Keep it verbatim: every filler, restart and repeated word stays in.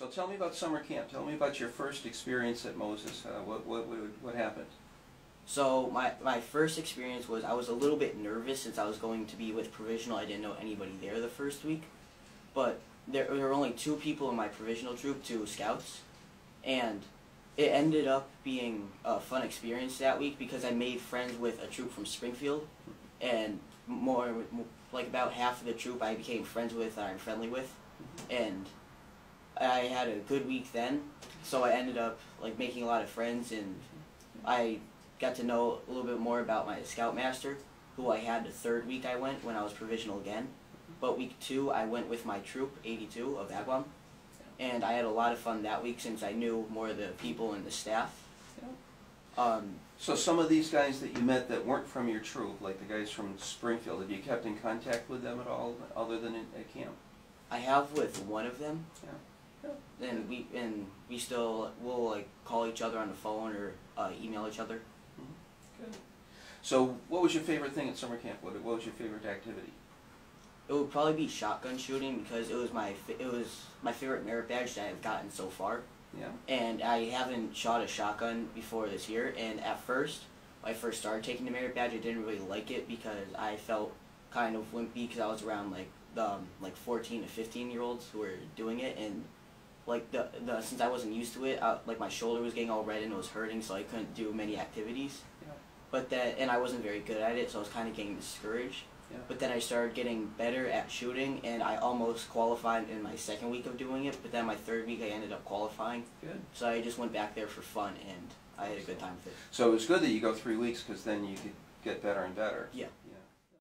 So tell me about summer camp. Tell me about your first experience at Moses. Uh, what, what, what, what happened? So my, my first experience was I was a little bit nervous since I was going to be with provisional. I didn't know anybody there the first week. But there, there were only two people in my provisional troop, two scouts. And it ended up being a fun experience that week because I made friends with a troop from Springfield. And more, like about half of the troop I became friends with and I'm friendly with. And I had a good week then, so I ended up like making a lot of friends, and I got to know a little bit more about my scoutmaster, who I had the third week I went when I was provisional again. But week two, I went with my troop, eighty-two, of Agwam, and I had a lot of fun that week since I knew more of the people and the staff. Um, so some of these guys that you met that weren't from your troop, like the guys from Springfield, have you kept in contact with them at all other than at camp? I have with one of them. Yeah. And we and we still will like call each other on the phone or uh, email each other. Mm-hmm. Good. So, what was your favorite thing at summer camp? What, what was your favorite activity? It would probably be shotgun shooting because it was my it was my favorite merit badge that I've gotten so far. Yeah. And I haven't shot a shotgun before this year. And at first, when I first started taking the merit badge, I didn't really like it because I felt kind of wimpy because I was around like the um, like fourteen to fifteen year olds who were doing it and. Like the, the since I wasn't used to it, I, like my shoulder was getting all red and it was hurting, so I couldn't do many activities. Yeah. But that and I wasn't very good at it, so I was kind of getting discouraged. Yeah. But then I started getting better at shooting, and I almost qualified in my second week of doing it. But then my third week, I ended up qualifying. Good. So I just went back there for fun, and I had a good time with it. So it was good that you go three weeks, because then you could get better and better. Yeah.